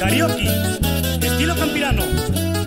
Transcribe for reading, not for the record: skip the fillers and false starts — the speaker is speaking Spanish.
Karaoke, estilo Campirano.